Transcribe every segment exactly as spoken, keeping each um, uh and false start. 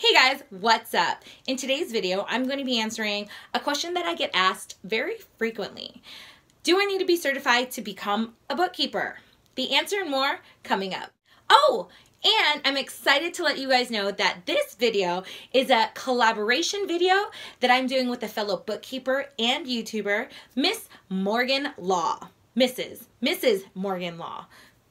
Hey guys, what's up? In today's video, I'm going to be answering a question that I get asked very frequently. Do I need to be certified to become a bookkeeper? The answer and more coming up. Oh, and I'm excited to let you guys know that this video is a collaboration video that I'm doing with a fellow bookkeeper and YouTuber, Miss Morgan Law. Mrs. Mrs. Morgan Law.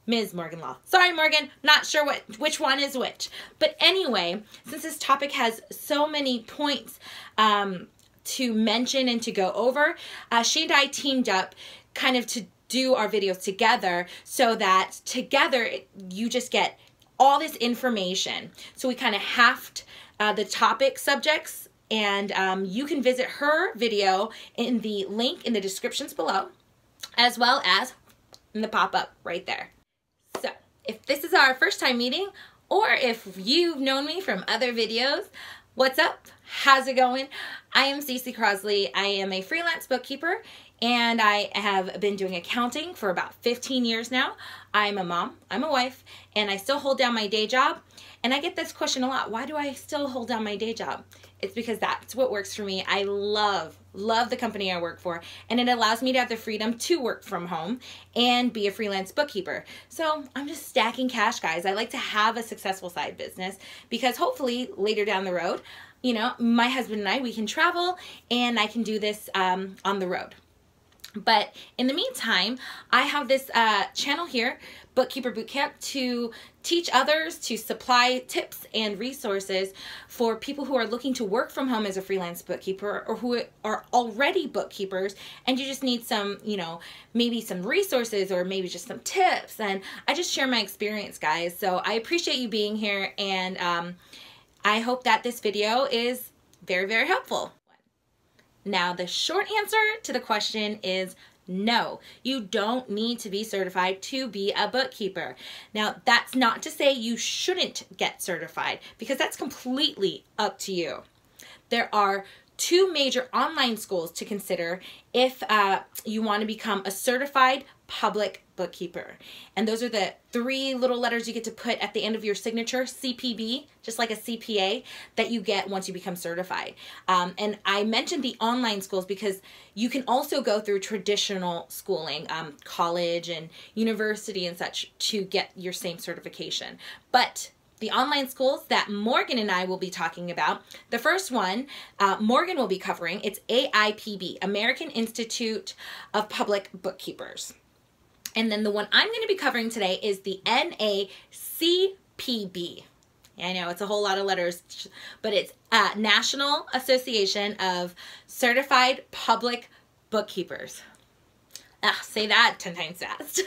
Miz Morgan Law. Sorry, Morgan, not sure what which one is which. But anyway, since this topic has so many points um, to mention and to go over, uh, she and I teamed up kind of to do our videos together so that together you just get all this information. So we kind of halved uh, the topic subjects, and um, you can visit her video in the link in the descriptions below, as well as in the pop-up right there. So, if this is our first time meeting, or if you've known me from other videos, what's up? How's it going? I am Cece Crosley. I am a freelance bookkeeper, and I have been doing accounting for about fifteen years now. I'm a mom, I'm a wife, and I still hold down my day job. And I get this question a lot. Why do I still hold down my day job? It's because that's what works for me. I love, love the company I work for, and it allows me to have the freedom to work from home and be a freelance bookkeeper. So I'm just stacking cash, guys. I like to have a successful side business because hopefully later down the road, you know, my husband and I, we can travel and I can do this um, on the road. But in the meantime, I have this uh, channel here, Bookkeeper Bootcamp, to teach others, to supply tips and resources for people who are looking to work from home as a freelance bookkeeper, or who are already bookkeepers and you just need some, you know, maybe some resources or maybe just some tips. And I just share my experience, guys. So I appreciate you being here, and um, I hope that this video is very, very helpful. Now, the short answer to the question is no, you don't need to be certified to be a bookkeeper. Now, that's not to say you shouldn't get certified, because that's completely up to you. There are two major online schools to consider if uh, you want to become a certified public bookkeeper. And those are the three little letters you get to put at the end of your signature, C P B, just like a C P A, that you get once you become certified. Um, and I mentioned the online schools because you can also go through traditional schooling, um, college and university and such, to get your same certification. But the online schools that Morgan and I will be talking about, the first one uh, Morgan will be covering, it's A I P B, American Institute of Public Bookkeepers. And then the one I'm going to be covering today is the N A C P B. I know it's a whole lot of letters, but it's uh, National Association of Certified Public Bookkeepers. Ugh, say that ten times fast.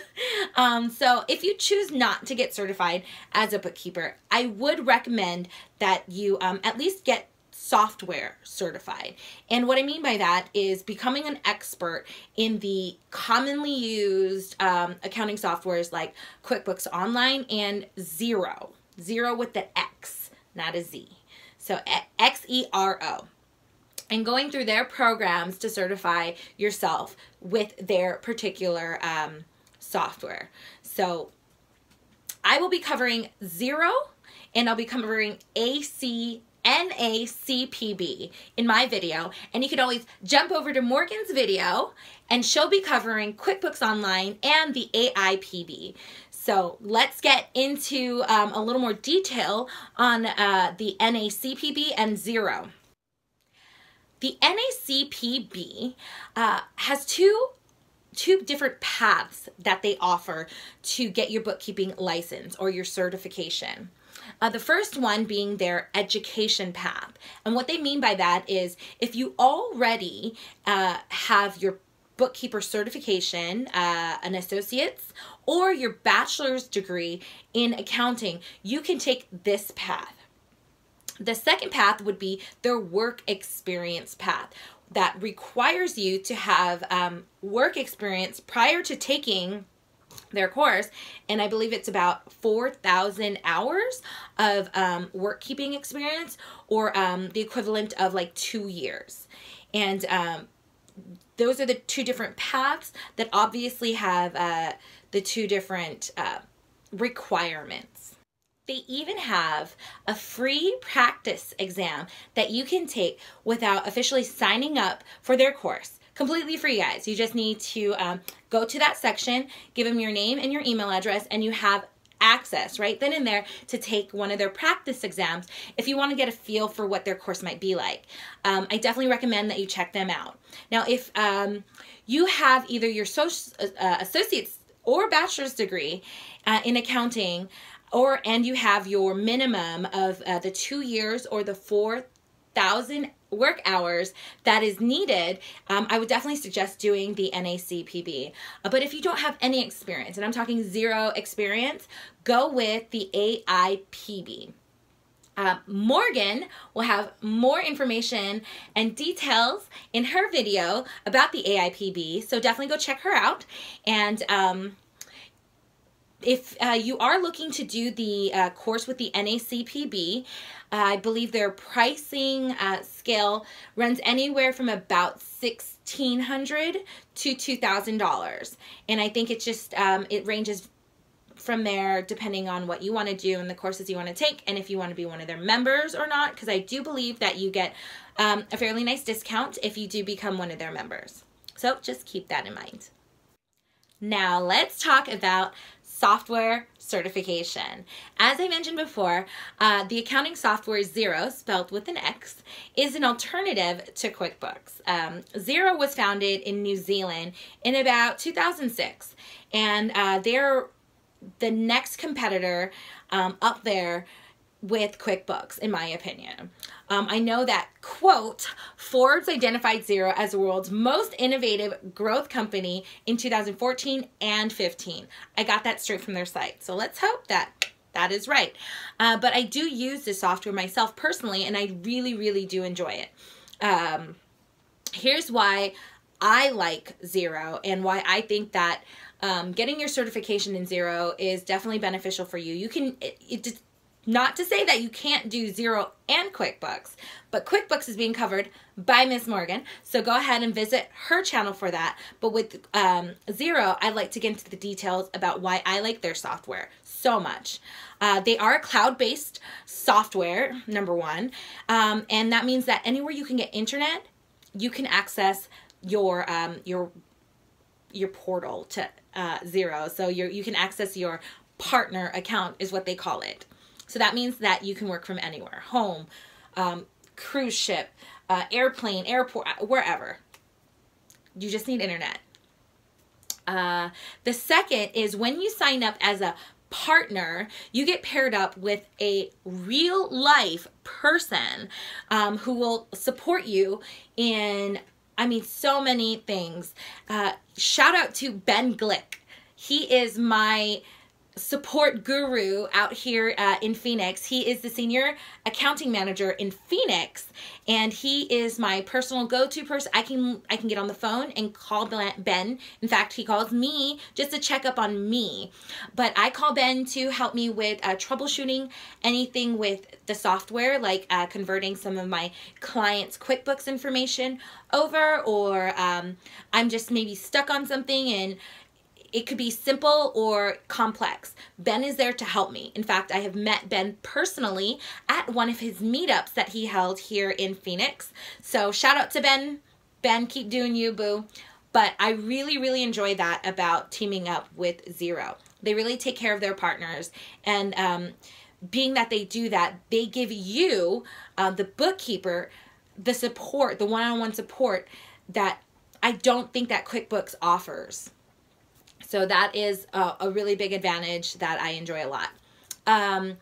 Um, so if you choose not to get certified as a bookkeeper, I would recommend that you um, at least get software certified. And what I mean by that is becoming an expert in the commonly used um, accounting softwares like QuickBooks Online and Xero. Xero with the X, not a Z. So X E R O. And going through their programs to certify yourself with their particular um, software. So I will be covering Xero, and I'll be covering A C N A C P B in my video, and you can always jump over to Morgan's video, and she'll be covering QuickBooks Online and the A I P B. So let's get into um, a little more detail on uh, the N A C P B and Xero. The N A C P B uh, has two two different paths that they offer to get your bookkeeping license or your certification. Uh, the first one being their education path. And what they mean by that is if you already uh, have your bookkeeper certification, uh, an associate's, or your bachelor's degree in accounting, you can take this path. The second path would be their work experience path. That requires you to have um, work experience prior to taking their course, and I believe it's about four thousand hours of um, work keeping experience, or um, the equivalent of like two years. And um, those are the two different paths that obviously have uh, the two different uh, requirements. They even have a free practice exam that you can take without officially signing up for their course. Completely free, guys. You just need to um, go to that section, give them your name and your email address, and you have access right then and there to take one of their practice exams if you want to get a feel for what their course might be like. Um, I definitely recommend that you check them out. Now, if um, you have either your social, uh, associate's or bachelor's degree uh, in accounting, or and you have your minimum of uh, the two years or the four thousand work hours that is needed, um, I would definitely suggest doing the N A C P B. Uh, but if you don't have any experience, and I'm talking zero experience, go with the A I P B. Uh, Morgan will have more information and details in her video about the A I P B, so definitely go check her out. And um, if uh, you are looking to do the uh, course with the N A C P B, I believe their pricing uh, scale runs anywhere from about sixteen hundred dollars to two thousand dollars. And I think it just, um, it ranges from there depending on what you want to do and the courses you want to take and if you want to be one of their members or not, because I do believe that you get um, a fairly nice discount if you do become one of their members. So just keep that in mind. Now let's talk about software certification. As I mentioned before, uh, the accounting software Xero, spelled with an X, is an alternative to QuickBooks. Um, Xero was founded in New Zealand in about two thousand six, and uh, they're the next competitor um, up there with QuickBooks, in my opinion. Um, I know that, quote, Forbes identified Xero as the world's most innovative growth company in two thousand fourteen and fifteen. I got that straight from their site, so let's hope that that is right. Uh, but I do use this software myself personally, and I really, really do enjoy it. Um, here's why I like Xero and why I think that um, getting your certification in Xero is definitely beneficial for you. You can, it, it just, not to say that you can't do Xero and QuickBooks, but QuickBooks is being covered by Miz Morgan, so go ahead and visit her channel for that. But with um, Xero, I'd like to get into the details about why I like their software so much. Uh, they are a cloud-based software, number one, um, and that means that anywhere you can get internet, you can access your um, your your portal to uh, Xero. So you you can access your partner account is what they call it. So that means that you can work from anywhere, home, um, cruise ship, uh, airplane, airport, wherever. You just need internet. Uh, the second is when you sign up as a partner, you get paired up with a real life person um, who will support you in, I mean, so many things. Uh, shout out to Ben Glick. He is my support guru out here uh, in Phoenix. He is the senior accounting manager in Phoenix, and he is my personal go-to person. I can I can get on the phone and call Ben. In fact, he calls me just to check up on me, but I call Ben to help me with uh, troubleshooting anything with the software, like uh, converting some of my clients' QuickBooks information over, or um, I'm just maybe stuck on something and it could be simple or complex. Ben is there to help me. In fact, I have met Ben personally at one of his meetups that he held here in Phoenix. So shout out to Ben. Ben, keep doing you, boo. But I really, really enjoy that about teaming up with Xero. They really take care of their partners. And um, being that they do that, they give you, uh, the bookkeeper, the support, the one-on-one support that I don't think that QuickBooks offers. So that is a, a really big advantage that I enjoy a lot. Um,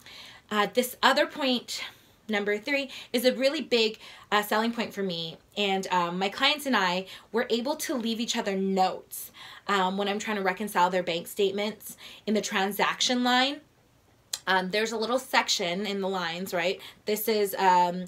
uh, this other point, number three, is a really big uh, selling point for me. And um, my clients and I were able to leave each other notes um, when I'm trying to reconcile their bank statements in the transaction line. Um, there's a little section in the lines, right? This is um,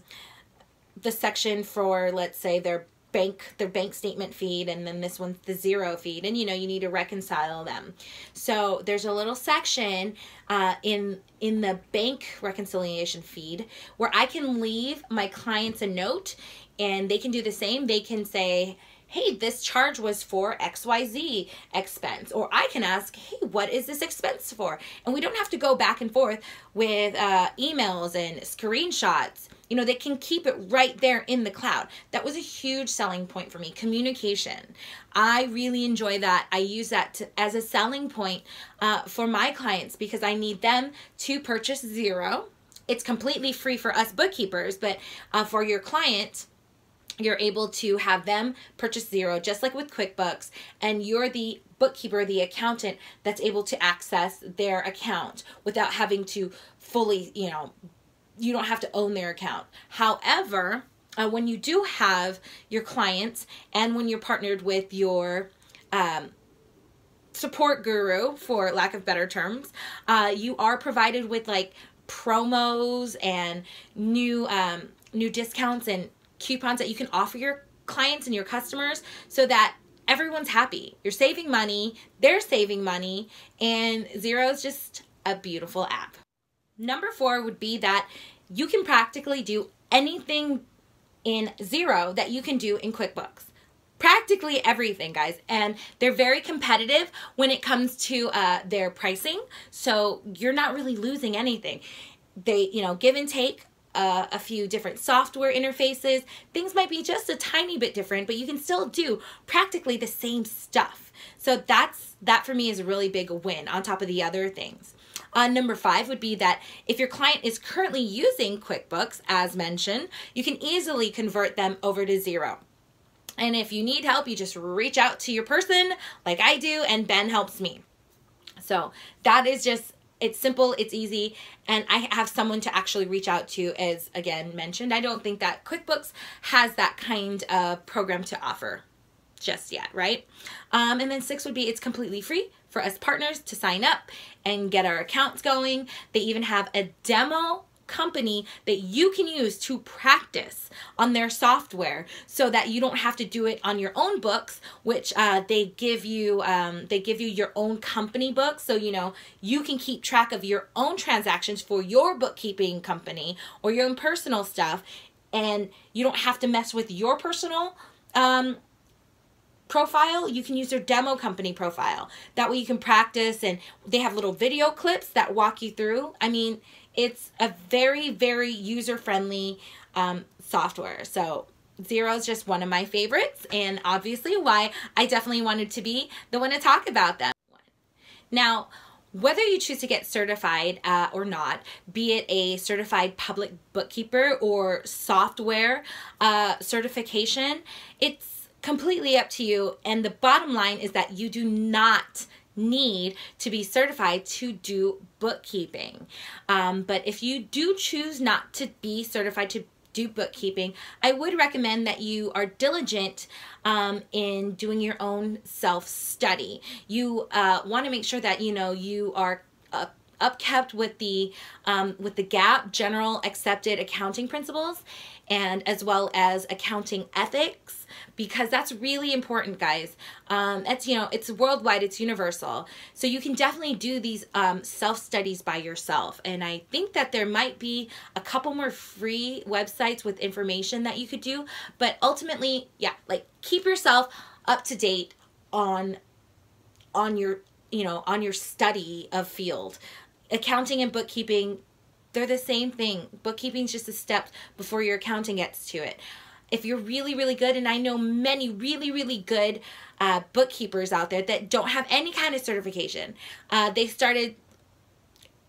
the section for, let's say, their bank, their bank statement feed, and then this one's the Xero feed, and you know you need to reconcile them. So there's a little section uh, in in the bank reconciliation feed where I can leave my clients a note, and they can do the same. They can say, hey, this charge was for X Y Z expense. Or I can ask, hey, what is this expense for? And we don't have to go back and forth with uh, emails and screenshots. You know, they can keep it right there in the cloud. That was a huge selling point for me, communication. I really enjoy that. I use that to, as a selling point uh, for my clients, because I need them to purchase Xero. It's completely free for us bookkeepers, but uh, for your client, you're able to have them purchase Xero, just like with QuickBooks, and you're the bookkeeper, the accountant, that's able to access their account without having to fully, you know, you don't have to own their account. However, uh, when you do have your clients and when you're partnered with your um, support guru, for lack of better terms, uh, you are provided with like promos and new, um, new discounts and coupons that you can offer your clients and your customers so that everyone's happy. You're saving money, they're saving money, and Xero is just a beautiful app. Number four would be that you can practically do anything in Xero that you can do in QuickBooks. Practically everything, guys. And they're very competitive when it comes to uh, their pricing. So you're not really losing anything. They, you know, give and take uh, a few different software interfaces. Things might be just a tiny bit different, but you can still do practically the same stuff. So that's, that for me is a really big win on top of the other things. Uh, number five would be that if your client is currently using QuickBooks, as mentioned, you can easily convert them over to Xero. And if you need help, you just reach out to your person like I do, and Ben helps me. So that is just, it's simple, it's easy, and I have someone to actually reach out to, as again mentioned. I don't think that QuickBooks has that kind of program to offer just yet, right? Um, and then six would be it's completely free for us partners to sign up and get our accounts going. They even have a demo company that you can use to practice on their software so that you don't have to do it on your own books, which uh, they give you um, they give you your own company books. So, you know, you can keep track of your own transactions for your bookkeeping company or your own personal stuff, and you don't have to mess with your personal um, profile. You can use their demo company profile. That way you can practice, and they have little video clips that walk you through. I mean, it's a very, very user-friendly um, software. So Xero is just one of my favorites, and obviously why I definitely wanted to be the one to talk about that. Now, whether you choose to get certified uh, or not, be it a certified public bookkeeper or software uh, certification, it's completely up to you, and the bottom line is that you do not need to be certified to do bookkeeping. Um, but if you do choose not to be certified to do bookkeeping, I would recommend that you are diligent um, in doing your own self-study. You uh, want to make sure that you know you are uh, upkept with the um, with the G A A P, General Accepted Accounting Principles, and as well as accounting ethics, because that's really important, guys. Um, it's, you know, it's worldwide, it's universal. So you can definitely do these um, self-studies by yourself. And I think that there might be a couple more free websites with information that you could do, but ultimately, yeah, like keep yourself up to date on, on your, you know, on your study of field. Accounting and bookkeeping, they're the same thing. Bookkeeping's just a step before your accounting gets to it. If you're really, really good, and I know many really, really good uh, bookkeepers out there that don't have any kind of certification. Uh, they started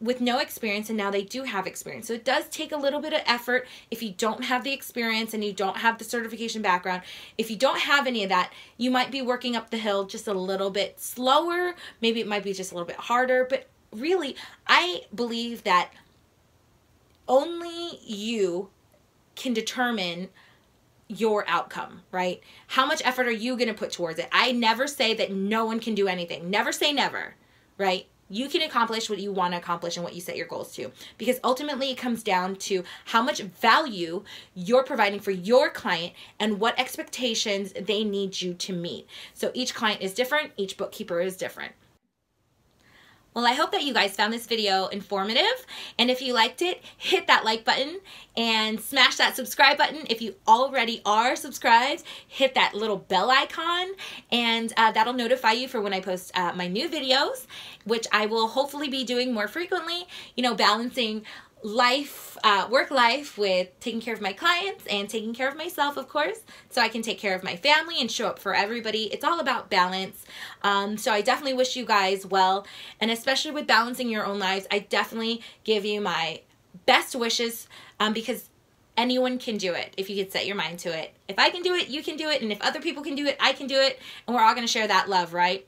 with no experience, and now they do have experience. So it does take a little bit of effort if you don't have the experience and you don't have the certification background. If you don't have any of that, you might be working up the hill just a little bit slower. Maybe it might be just a little bit harder, but really, I believe that only you can determine your outcome, right? How much effort are you going to put towards it? I never say that no one can do anything. Never say never, right? You can accomplish what you want to accomplish and what you set your goals to, because ultimately it comes down to how much value you're providing for your client and what expectations they need you to meet. So each client is different. Each bookkeeper is different. Well, I hope that you guys found this video informative, and if you liked it, hit that like button and smash that subscribe button. If you already are subscribed, hit that little bell icon, and uh, that'll notify you for when I post uh, my new videos, which I will hopefully be doing more frequently, you know, balancing life, uh, work life with taking care of my clients and taking care of myself, of course, so I can take care of my family and show up for everybody. It's all about balance. Um, so I definitely wish you guys well, and especially with balancing your own lives, I definitely give you my best wishes, um, because anyone can do it if you could set your mind to it. If I can do it, you can do it, and if other people can do it, I can do it, and we're all going to share that love, right?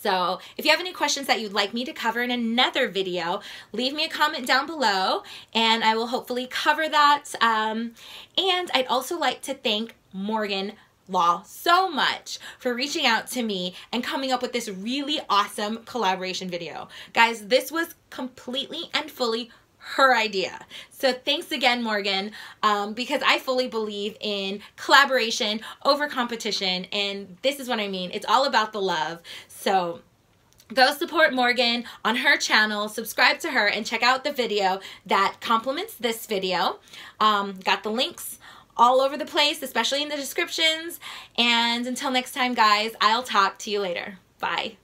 So if you have any questions that you'd like me to cover in another video, leave me a comment down below and I will hopefully cover that. Um, and I'd also like to thank Morgan Law so much for reaching out to me and coming up with this really awesome collaboration video. Guys, this was completely and fully her idea. So thanks again, Morgan, um, because I fully believe in collaboration over competition, and this is what I mean. It's all about the love. So go support Morgan on her channel, subscribe to her, and check out the video that complements this video. Um, got the links all over the place, especially in the descriptions. And until next time, guys, I'll talk to you later. Bye.